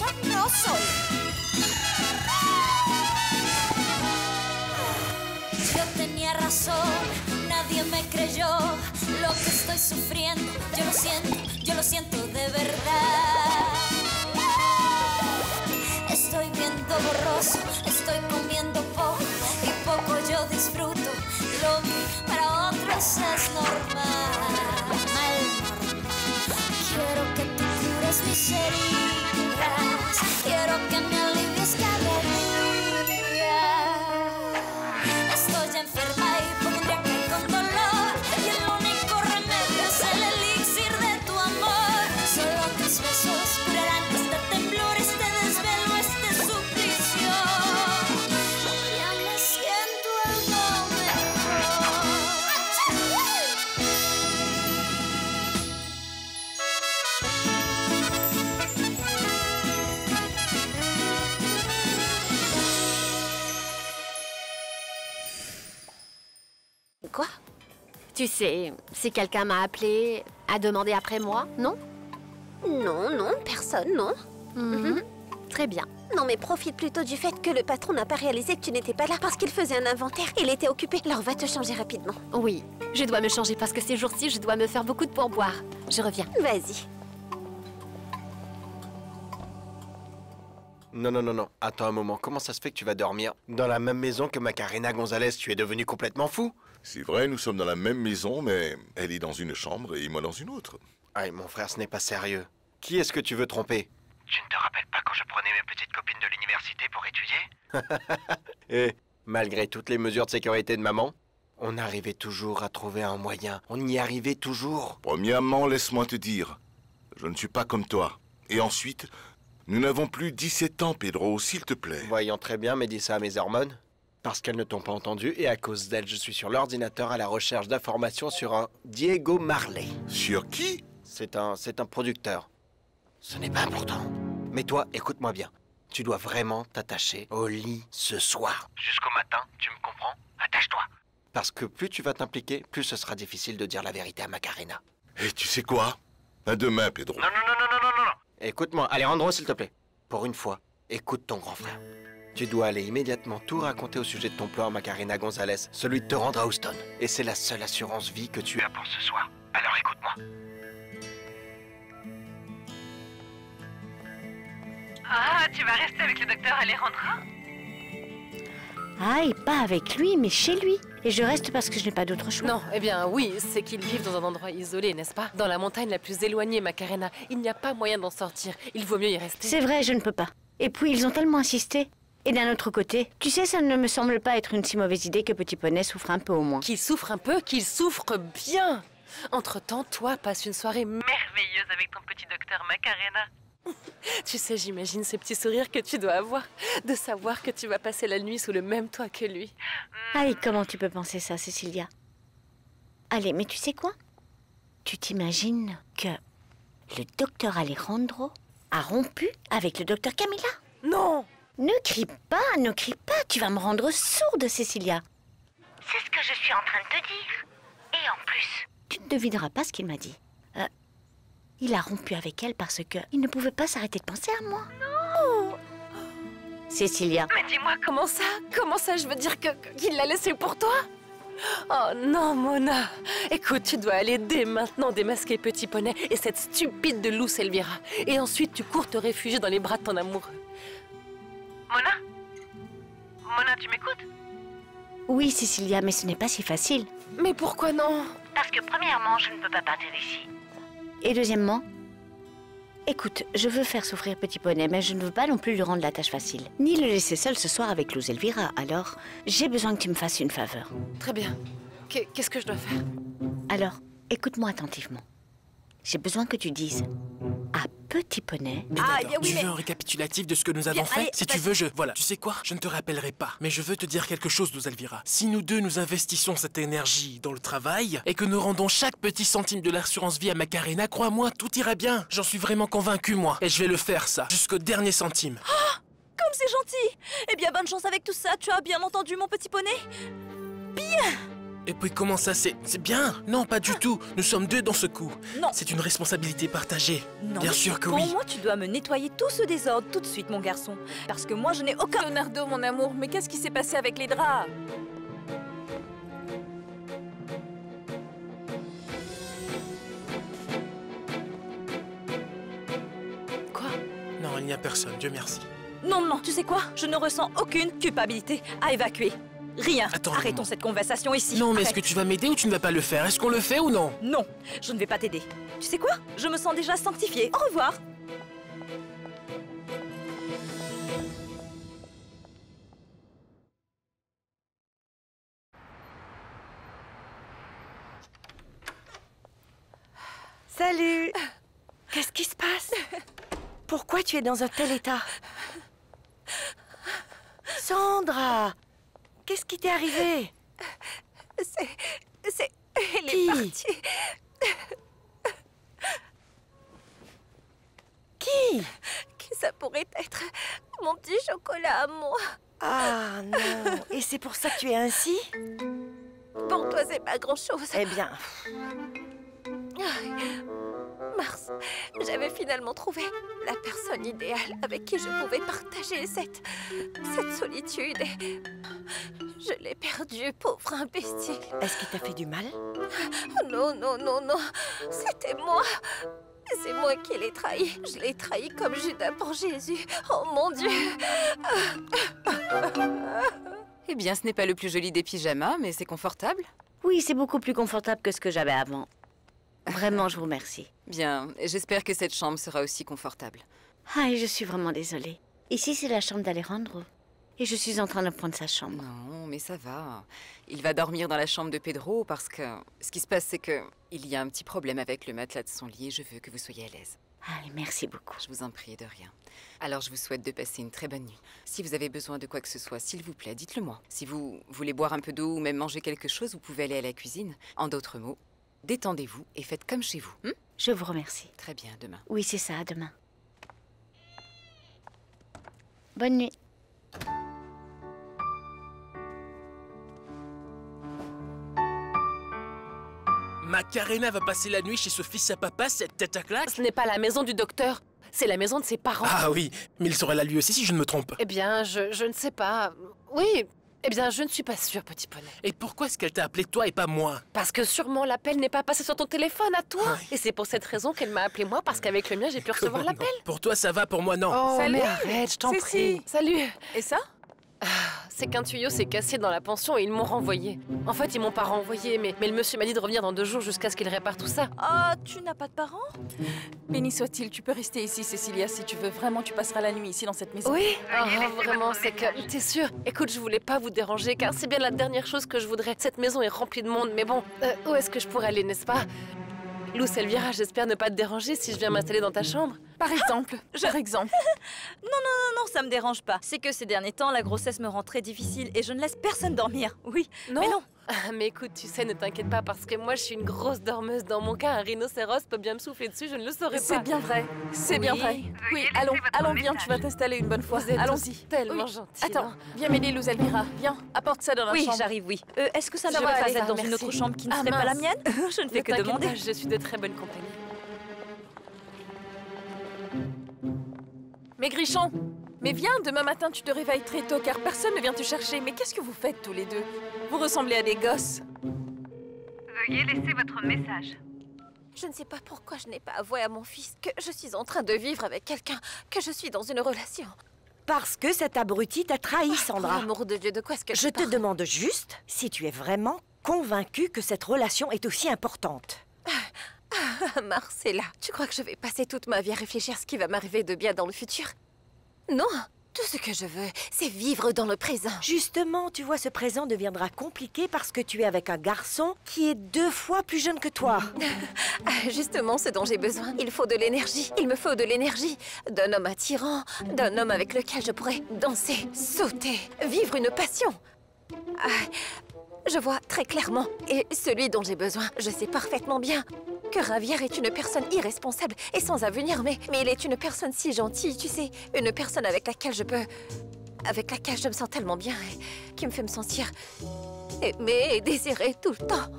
yo no soy. Yo tenía razón, nadie me creyó. Lo que estoy sufriendo, yo lo siento de verdad. Estoy viendo borroso, estoy comiendo poco y poco yo disfruto. Lo que para otros es normal. Quiero que tú cures mis heridas, quiero que me alivies cada día. Estoy enferma y poco me cae con dolor, y el único remedio es el elixir de tu amor. Solo tus besos curarán este temblor, este desvelo, este suplicio. Ya me siento algo mejor. Quoi? Tu sais, si quelqu'un m'a appelé, a demandé après moi, non? Non, non, personne, non. Très bien. Non mais profite plutôt du fait que le patron n'a pas réalisé que tu n'étais pas là parce qu'il faisait un inventaire. Il était occupé. Alors va te changer rapidement. Oui, je dois me changer parce que ces jours-ci, je dois me faire beaucoup de pourboire. Je reviens. Vas-y. Non, non, non, non. Attends un moment. Comment ça se fait que tu vas dormir dans la même maison que Macarena González? Tu es devenu complètement fou. C'est vrai, nous sommes dans la même maison, mais elle est dans une chambre et moi dans une autre. Aïe, mon frère, ce n'est pas sérieux. Qui est-ce que tu veux tromper? Tu ne te rappelles pas quand je prenais mes petites copines de l'université pour étudier? Et malgré toutes les mesures de sécurité de maman, on arrivait toujours à trouver un moyen. On y arrivait toujours. Premièrement, laisse-moi te dire, je ne suis pas comme toi. Et ensuite, nous n'avons plus 17 ans, Pedro, s'il te plaît. Voyons très bien, mais dis ça à mes hormones. Parce qu'elles ne t'ont pas entendu et à cause d'elles, je suis sur l'ordinateur à la recherche d'informations sur un Diego Marley. Sur qui? C'est un producteur. Ce n'est pas important. Mais toi, écoute-moi bien. Tu dois vraiment t'attacher au lit ce soir. Jusqu'au matin, tu me comprends? Attache-toi. Parce que plus tu vas t'impliquer, plus ce sera difficile de dire la vérité à Macarena. Et tu sais quoi? À demain, Pedro. Non, non, non, non, non, non, non. Écoute-moi, Alejandro, s'il te plaît. Pour une fois, écoute ton grand frère. Tu dois aller immédiatement tout raconter au sujet de ton plan à Macarena González. Celui de te rendre à Houston. Et c'est la seule assurance vie que tu as pour ce soir. Alors écoute-moi. Ah, tu vas rester avec le docteur Alejandro? Ah, et pas avec lui, mais chez lui. Et je reste parce que je n'ai pas d'autre choix. Non, eh bien oui, c'est qu'ils vivent dans un endroit isolé, n'est-ce pas? Dans la montagne la plus éloignée, Macarena. Il n'y a pas moyen d'en sortir. Il vaut mieux y rester. C'est vrai, je ne peux pas. Et puis, ils ont tellement insisté. Et d'un autre côté, tu sais, ça ne me semble pas être une si mauvaise idée que Petit Poney souffre un peu au moins. Qu'il souffre un peu, qu'il souffre bien. Entre-temps, toi, passe une soirée merveilleuse avec ton petit docteur Macarena. Tu sais, j'imagine ce petit sourire que tu dois avoir, de savoir que tu vas passer la nuit sous le même toit que lui. Aïe, comment tu peux penser ça, Cécilia? Allez, mais tu sais quoi? Tu t'imagines que le docteur Alejandro a rompu avec le docteur Camila? Non! Ne crie pas, ne crie pas, tu vas me rendre sourde, Cécilia. C'est ce que je suis en train de te dire. Et en plus... Tu ne devineras pas ce qu'il m'a dit. Il a rompu avec elle parce que il ne pouvait pas s'arrêter de penser à moi. Non, Cécilia. Mais dis-moi, comment ça? Comment ça? Je veux dire qu'il l'a laissé pour toi? Oh non, Mona. Écoute, tu dois aller dès maintenant démasquer Petit Poney et cette stupide de Luz Elvira. Et ensuite, tu cours te réfugier dans les bras de ton amoureux. Mona? Mona, tu m'écoutes? Oui, Cécilia, mais ce n'est pas si facile. Mais pourquoi non? Parce que premièrement, je ne peux pas partir d'ici. Et deuxièmement, écoute, je veux faire souffrir Petit Poney, mais je ne veux pas non plus lui rendre la tâche facile. Ni le laisser seul ce soir avec Luz Elvira, alors j'ai besoin que tu me fasses une faveur. Très bien. Qu'est-ce que je dois faire? Alors, écoute-moi attentivement. J'ai besoin que tu dises à Petit Poney... Tu veux un récapitulatif de ce que nous avons fait? Si tu veux, Voilà, tu sais quoi? Je ne te rappellerai pas, mais je veux te dire quelque chose, Luz Elvira. Si nous deux, nous investissons cette énergie dans le travail et que nous rendons chaque petit centime de l'assurance vie à Macarena, crois-moi, tout ira bien. J'en suis vraiment convaincu, moi. Et je vais le faire, ça, jusqu'au dernier centime. Oh, comme c'est gentil! Eh bien, bonne chance avec tout ça, tu as bien entendu, mon Petit Poney? Bien! Et puis comment ça, c'est bien? Non, pas du tout. Nous sommes deux dans ce coup. Non. C'est une responsabilité partagée. Non, bien sûr que oui. Pour moi, tu dois me nettoyer tout ce désordre tout de suite, mon garçon. Parce que moi, je n'ai aucun... Leonardo, mon amour, mais qu'est-ce qui s'est passé avec les draps? Quoi? Non, il n'y a personne, Dieu merci. Non, non, tu sais quoi? Je ne ressens aucune culpabilité à évacuer. Rien. Attends, arrêtons cette conversation ici. Non, mais est-ce que tu vas m'aider ou tu ne vas pas le faire? Est-ce qu'on le fait ou non? Non, je ne vais pas t'aider. Tu sais quoi? Je me sens déjà sanctifiée. Au revoir. Salut. Qu'est-ce qui se passe? Pourquoi tu es dans un tel état? Sandra! Qu'est-ce qui t'est arrivé? C'est... Elle est partie. Qui? Qui ça pourrait être? Mon petit chocolat à moi. Ah non. Et c'est pour ça que tu es ainsi? Pour toi, c'est pas grand-chose. Eh bien... Mars, j'avais finalement trouvé la personne idéale avec qui je pouvais partager cette solitude. Et je l'ai perdue, pauvre imbécile. Est-ce qu'il t'a fait du mal? Non, non, non, non. C'était moi. C'est moi qui l'ai trahi. Je l'ai trahi comme Judas pour Jésus. Oh mon Dieu. Eh bien, ce n'est pas le plus joli des pyjamas, mais c'est confortable. Oui, c'est beaucoup plus confortable que ce que j'avais avant. Vraiment, je vous remercie. Bien, j'espère que cette chambre sera aussi confortable. Ah, et je suis vraiment désolée. Ici, c'est la chambre d'Alejandro. Et je suis en train de prendre sa chambre. Non, mais ça va. Il va dormir dans la chambre de Pedro parce que... Ce qui se passe, c'est que... Il y a un petit problème avec le matelas de son lit et je veux que vous soyez à l'aise. Ah, merci beaucoup. Je vous en prie, de rien. Alors, je vous souhaite de passer une très bonne nuit. Si vous avez besoin de quoi que ce soit, s'il vous plaît, dites-le-moi. Si vous voulez boire un peu d'eau ou même manger quelque chose, vous pouvez aller à la cuisine. En d'autres mots... Détendez-vous et faites comme chez vous. Je vous remercie. Très bien, demain. Oui, c'est ça, demain. Bonne nuit. Macarena va passer la nuit chez ce fils à papa, cette tête à claque. Ce n'est pas la maison du docteur, c'est la maison de ses parents. Ah oui, mais il serait là lui aussi si je ne me trompe. Eh bien, je ne sais pas. Oui. Eh bien, je ne suis pas sûre, petit poney. Et pourquoi est-ce qu'elle t'a appelé toi et pas moi? Parce que sûrement l'appel n'est pas passé sur ton téléphone à toi. Oui. Et c'est pour cette raison qu'elle m'a appelé moi, parce qu'avec le mien, j'ai pu recevoir l'appel. Pour toi, ça va, pour moi, non. Oh, salut. Mais arrête, je t'en prie. Si. Salut. Et ça? C'est qu'un tuyau s'est cassé dans la pension et ils m'ont renvoyé. En fait, ils m'ont pas renvoyé, mais le monsieur m'a dit de revenir dans 2 jours jusqu'à ce qu'il répare tout ça. Ah, tu n'as pas de parents? Béni soit-il, tu peux rester ici, Cécilia, si tu veux. Vraiment, tu passeras la nuit ici, dans cette maison. Oui, oh, vraiment, c'est que... T'es sûre? Écoute, je voulais pas vous déranger, car c'est bien la dernière chose que je voudrais. Cette maison est remplie de monde, mais bon, où est-ce que je pourrais aller, n'est-ce pas? Luz Elvira, j'espère ne pas te déranger si je viens m'installer dans ta chambre. Par exemple, par exemple. Non, non, non, non, ça me dérange pas. C'est que ces derniers temps, la grossesse me rend très difficile et je ne laisse personne dormir. Oui, non. Mais non. Mais écoute, tu sais, ne t'inquiète pas parce que moi, je suis une grosse dormeuse. Dans mon cas, un rhinocéros peut bien me souffler dessus, je ne le saurais pas. C'est bien vrai. C'est bien vrai. Oui, allons bien, tu vas t'installer une bonne fois. Allons-y. Tellement gentil. Attends, viens m'aider, Luz Elvira. Viens, apporte ça dans la chambre. Oui, j'arrive, oui. Est-ce que ça ne devrait pas être dans une autre chambre qui ne serait pas la mienne? Je ne fais que demander. Je suis de très bonne compagnie. Mais Grichon, mais viens, demain matin tu te réveilles très tôt car personne ne vient te chercher. Mais qu'est-ce que vous faites tous les deux? Vous ressemblez à des gosses. Veuillez laisser votre message. Je ne sais pas pourquoi je n'ai pas avoué à mon fils que je suis en train de vivre avec quelqu'un, que je suis dans une relation. Parce que cet abruti t'a trahi, Sandra. Pour l'amour de Dieu, de quoi est-ce que je te demande juste si tu es vraiment convaincue que cette relation est aussi importante. Marcella, tu crois que je vais passer toute ma vie à réfléchir à ce qui va m'arriver de bien dans le futur? Non, tout ce que je veux, c'est vivre dans le présent. Justement, tu vois, ce présent deviendra compliqué parce que tu es avec un garçon qui est 2 fois plus jeune que toi. Justement, ce dont j'ai besoin, il faut de l'énergie. Il me faut de l'énergie, d'un homme attirant, d'un homme avec lequel je pourrais danser, sauter, vivre une passion. Je vois très clairement, et celui dont j'ai besoin, je sais parfaitement bien que Ravière est une personne irresponsable et sans avenir, mais il est une personne si gentille, tu sais, une personne avec laquelle je me sens tellement bien, qui me fait me sentir aimé et désiré tout le temps.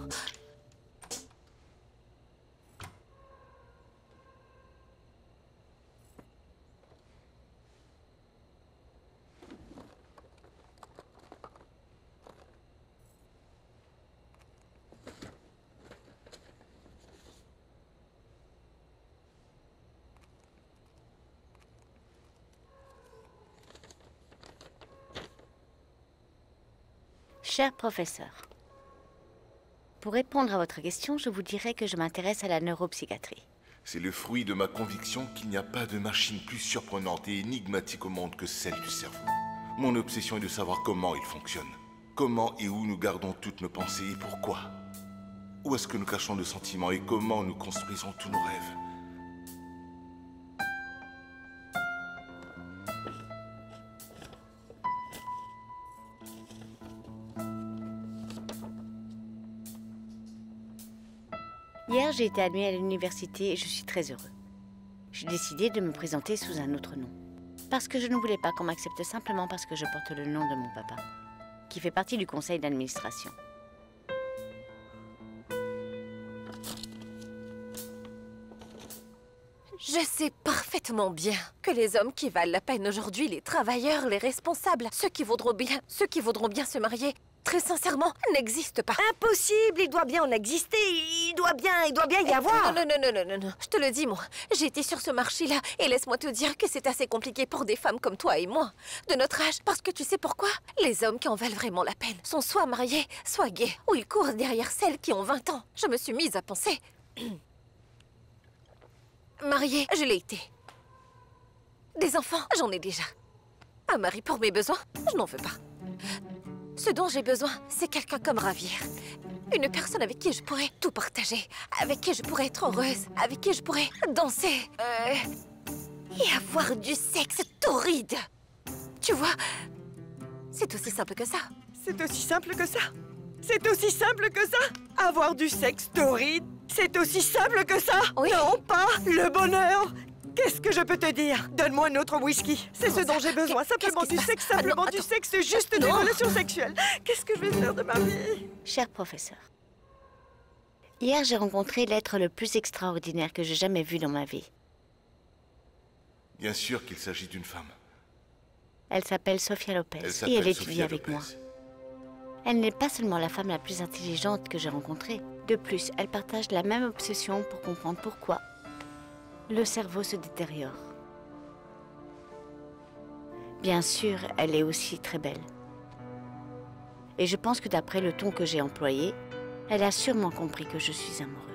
Cher professeur, pour répondre à votre question, je vous dirais que je m'intéresse à la neuropsychiatrie. C'est le fruit de ma conviction qu'il n'y a pas de machine plus surprenante et énigmatique au monde que celle du cerveau. Mon obsession est de savoir comment il fonctionne, comment et où nous gardons toutes nos pensées et pourquoi. Où est-ce que nous cachons nos sentiments et comment nous construisons tous nos rêves. Hier, j'ai été admis à l'université et je suis très heureux. J'ai décidé de me présenter sous un autre nom. Parce que je ne voulais pas qu'on m'accepte simplement parce que je porte le nom de mon papa, qui fait partie du conseil d'administration. Je sais parfaitement bien que les hommes qui valent la peine aujourd'hui, les travailleurs, les responsables, ceux qui voudront bien se marier, très sincèrement, n'existe pas. Impossible, il doit bien en exister, il doit bien y avoir. Non, je te le dis, moi, j'ai été sur ce marché-là et laisse-moi te dire que c'est assez compliqué pour des femmes comme toi et moi, de notre âge, parce que tu sais pourquoi? Les hommes qui en valent vraiment la peine sont soit mariés, soit gays, ou ils courent derrière celles qui ont 20 ans. Je me suis mise à penser. Mariée, je l'ai été. Des enfants, j'en ai déjà. Un mari pour mes besoins, je n'en veux pas. Ce dont j'ai besoin, c'est quelqu'un comme Ravière. Une personne avec qui je pourrais tout partager, avec qui je pourrais être heureuse, avec qui je pourrais danser, et avoir du sexe torride. Tu vois, c'est aussi simple que ça. C'est aussi simple que ça. C'est aussi simple que ça. Avoir du sexe torride, c'est aussi simple que ça. Oui. Non, pas le bonheur. Qu'est-ce que je peux te dire? Donne-moi un autre whisky. C'est ce dont j'ai besoin. Simplement du sexe, simplement du sexe, juste des relations sexuelles. Qu'est-ce que je vais faire de ma vie? Cher professeur, hier j'ai rencontré l'être le plus extraordinaire que j'ai jamais vu dans ma vie. Bien sûr qu'il s'agit d'une femme. Elle s'appelle Sofia Lopez et elle étudie avec moi. Elle n'est pas seulement la femme la plus intelligente que j'ai rencontrée. De plus, elle partage la même obsession pour comprendre pourquoi le cerveau se détériore. Bien sûr, elle est aussi très belle. Et je pense que d'après le ton que j'ai employé, elle a sûrement compris que je suis amoureux.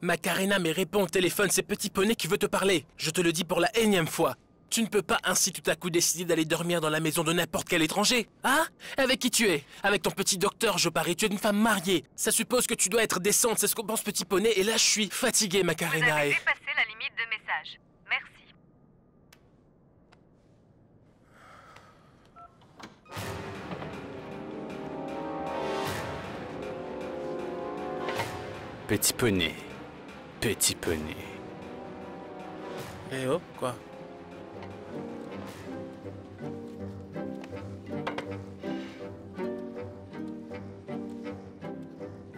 Macarena, mais réponds au téléphone, c'est Petit Poney qui veut te parler. Je te le dis pour la énième fois. Tu ne peux pas ainsi tout à coup décider d'aller dormir dans la maison de n'importe quel étranger. Hein? Avec qui tu es? Avec ton petit docteur, je parie. Tu es une femme mariée. Ça suppose que tu dois être décente, c'est ce qu'on pense Petit Poney. Et là, je suis fatiguée, Macarena. Vous avez dépassé la limite de message. Merci. Petit Poney. Petit Poney. Et hop, quoi.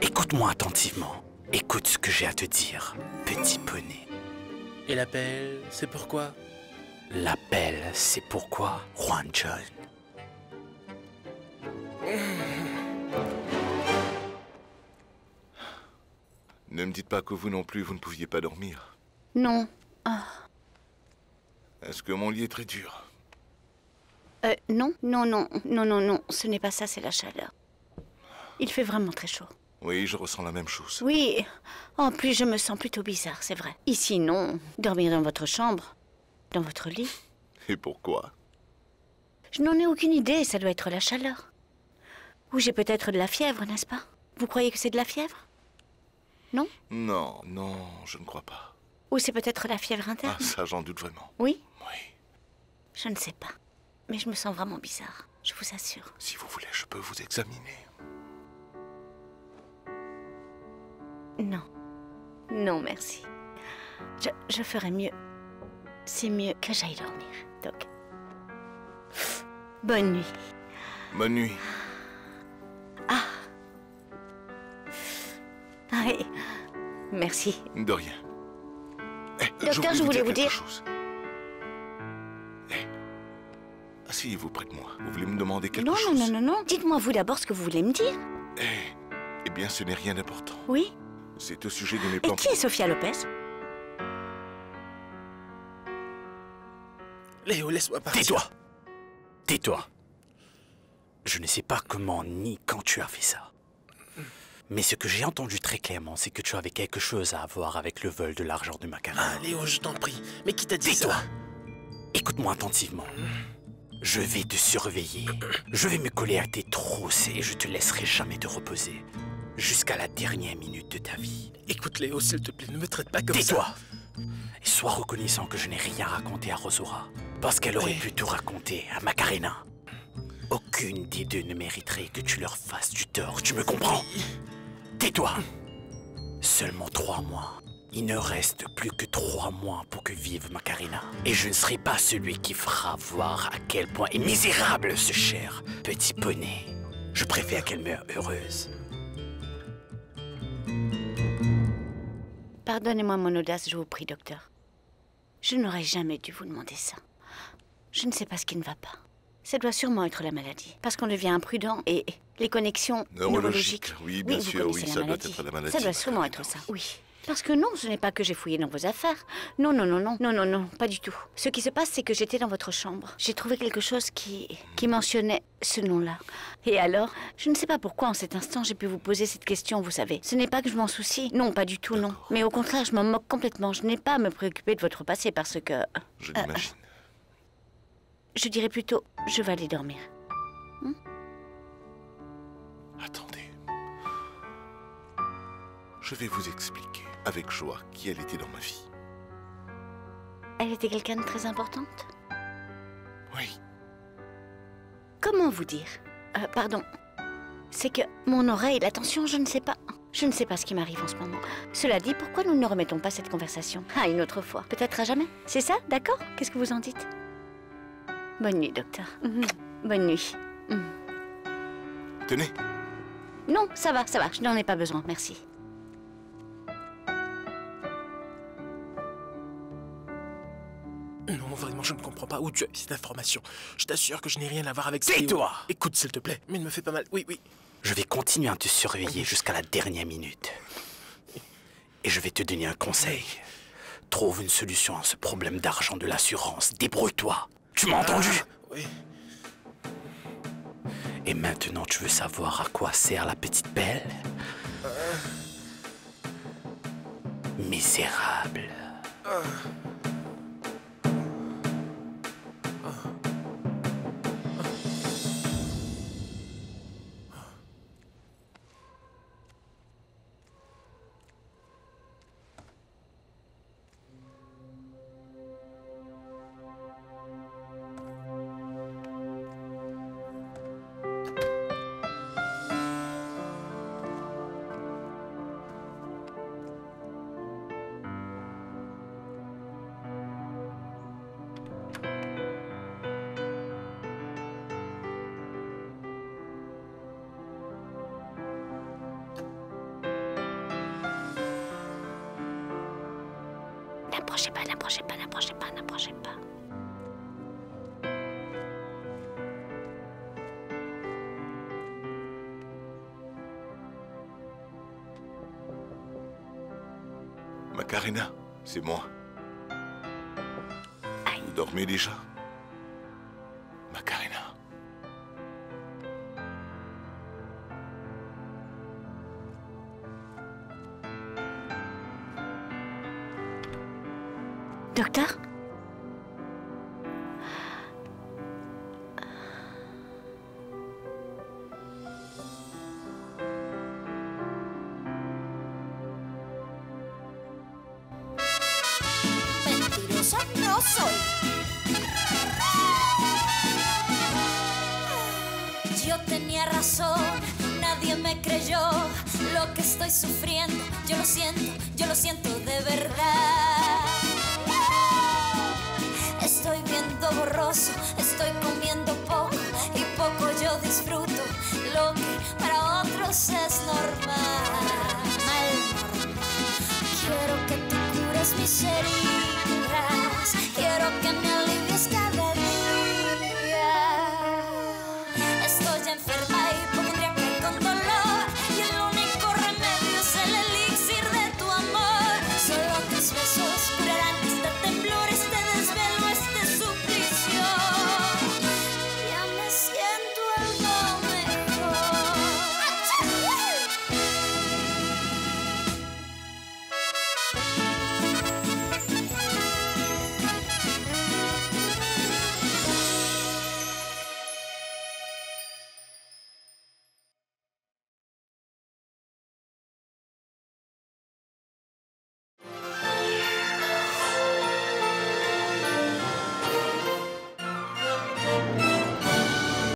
Écoute-moi attentivement. Écoute ce que j'ai à te dire, Petit Poney. Et l'appel, c'est pourquoi? L'appel, c'est pourquoi, Juan Jhon. Ne me dites pas que vous non plus, vous ne pouviez pas dormir. Non. Ah. Est-ce que mon lit est très dur? Non, ce n'est pas ça, c'est la chaleur. Il fait vraiment très chaud. Oui, je ressens la même chose. Oui, en plus je me sens plutôt bizarre, c'est vrai. Ici, non. Dormir dans votre chambre, dans votre lit. Et pourquoi? Je n'en ai aucune idée, ça doit être la chaleur. Ou j'ai peut-être de la fièvre, n'est-ce pas? Vous croyez que c'est de la fièvre? Non? Non, non, je ne crois pas. Ou c'est peut-être la fièvre interne? Ah, ça, j'en doute vraiment. Oui? Oui. Je ne sais pas, mais je me sens vraiment bizarre, je vous assure. Si vous voulez, je peux vous examiner. Non. Non, merci. Je ferai mieux. C'est mieux que j'aille dormir. Donc, bonne nuit. Bonne nuit. Ah. Oui. Merci. De rien. Docteur, je voulais vous dire... Asseyez-vous près de moi. Vous voulez me demander quelque chose? Non. Dites-moi vous d'abord ce que vous voulez me dire. Eh bien, ce n'est rien d'important. Oui? C'est au sujet de mes plans. Et qui est Sofia Lopez? Léo, laisse-moi partir. Tais-toi! Tais-toi! Je ne sais pas comment ni quand tu as fait ça. Mais ce que j'ai entendu très clairement, c'est que tu avais quelque chose à avoir avec le vol de l'argent de Macarena. Ah, Léo, je t'en prie. Mais qui t'a dit ça? Tais-toi! Écoute-moi attentivement. Je vais te surveiller. Je vais me coller à tes trousses et je te laisserai jamais te reposer. Jusqu'à la dernière minute de ta vie. Écoute Léo, s'il te plaît, ne me traite pas comme ça. Tais-toi! Et sois reconnaissant que je n'ai rien raconté à Rosora. Parce qu'elle aurait pu tout raconter à Macarena. Aucune des deux ne mériterait que tu leur fasses du tort, tu me comprends? Tais-toi! Seulement 3 mois. Il ne reste plus que 3 mois pour que vive Macarena. Et je ne serai pas celui qui fera voir à quel point est misérable ce cher Petit Poney. Je préfère qu'elle meure heureuse. Pardonnez-moi mon audace, je vous prie, docteur. Je n'aurais jamais dû vous demander ça. Je ne sais pas ce qui ne va pas. Ça doit sûrement être la maladie. Parce qu'on devient imprudent et les connexions neurologiques... Oui, bien sûr, oui, ça doit être la maladie. Ça doit sûrement être ça, oui. Parce que non, ce n'est pas que j'ai fouillé dans vos affaires. Non, pas du tout. Ce qui se passe, c'est que j'étais dans votre chambre. J'ai trouvé quelque chose qui mentionnait ce nom-là. Et alors, je ne sais pas pourquoi en cet instant j'ai pu vous poser cette question, vous savez. Ce n'est pas que je m'en soucie. Non, pas du tout, non. Mais au contraire, je m'en moque complètement. Je n'ai pas à me préoccuper de votre passé parce que... Je l'imagine. Je dirais plutôt, je vais aller dormir. Attendez. Je vais vous expliquer avec joie qui elle était dans ma vie. Elle était quelqu'un de très importante? Oui. Comment vous dire? Pardon. C'est que mon oreille, l'attention, je ne sais pas. Je ne sais pas ce qui m'arrive en ce moment. Cela dit, pourquoi nous ne remettons pas cette conversation à une autre fois? Peut-être à jamais. C'est ça? D'accord? Qu'est-ce que vous en dites? Bonne nuit, docteur. Bonne nuit. Tenez. Non, ça va, je n'en ai pas besoin, merci. Non, vraiment, je ne comprends pas où tu as cette information. Je t'assure que je n'ai rien à voir avec ça. Tais-toi! Écoute, s'il te plaît, mais il me fait pas mal. Oui, oui. Je vais continuer à te surveiller jusqu'à la dernière minute. Et je vais te donner un conseil. Trouve une solution à ce problème d'argent de l'assurance. Débrouille-toi. Tu m'as entendu? Oui. Et maintenant, tu veux savoir à quoi sert la petite pelle? Misérable. n'approchez pas, n'approchez pas, n'approchez pas, n'approchez pas. Macarena, c'est moi. Aïe. Vous dormez déjà? Macarena. Docteur? Yo lo siento de verdad. Estoy viendo borroso, estoy comiendo